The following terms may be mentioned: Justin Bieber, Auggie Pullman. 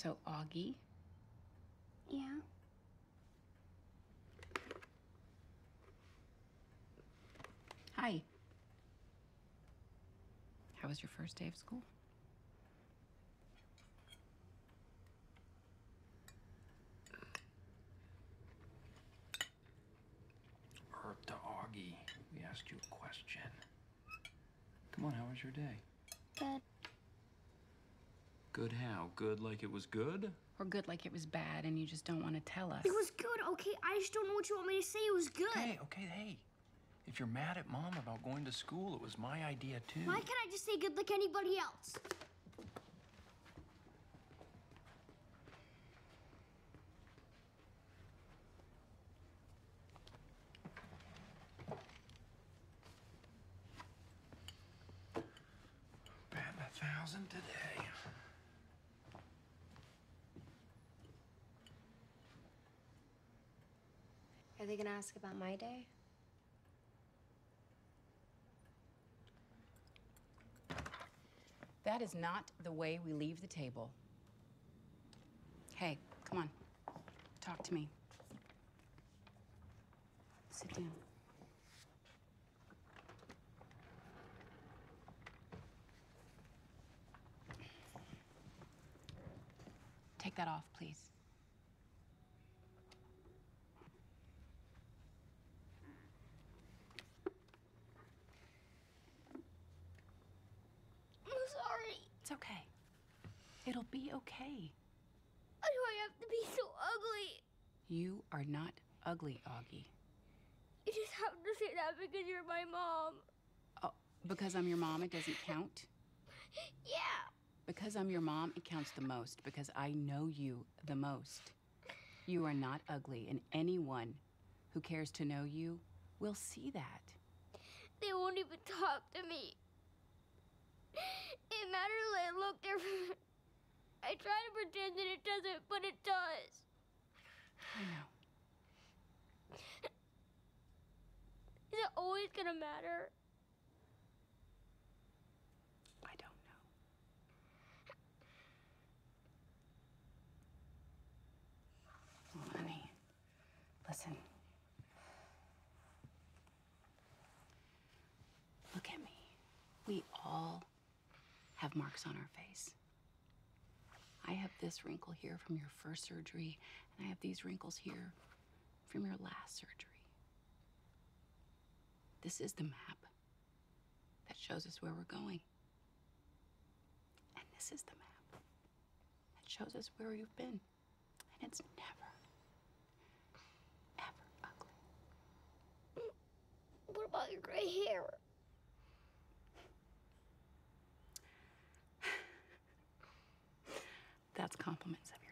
So, Auggie? Yeah? Hi. How was your first day of school? To Auggie, we asked you a question. Come on, how was your day? Good. Good how? Good like it was good? Or good like it was bad and you just don't want to tell us? It was good, okay? I just don't know what you want me to say. It was good. Hey, okay, hey. If you're mad at Mom about going to school, it was my idea, too. Why can't I just say good like anybody else? Today. Are they gonna ask about my day? That is not the way we leave the table. Hey, come on. Talk to me. Sit down. Take that off, please. I'm sorry. It's okay. It'll be okay. Why do I have to be so ugly? You are not ugly, Auggie. You just have to say that because you're my mom. Oh, because I'm your mom, it doesn't count? Yeah. Because I'm your mom, it counts the most, because I know you the most. You are not ugly, and anyone who cares to know you will see that. They won't even talk to me. It matters that I look different. I try to pretend that it doesn't, but it does. I know. Is it always gonna matter? I don't. Oh, honey, listen. Look at me. We all have marks on our face. I have this wrinkle here from your first surgery, and I have these wrinkles here from your last surgery. This is the map that shows us where we're going. And this is the map that shows us where you've been. And it's never. What about your gray hair? That's compliments of yours.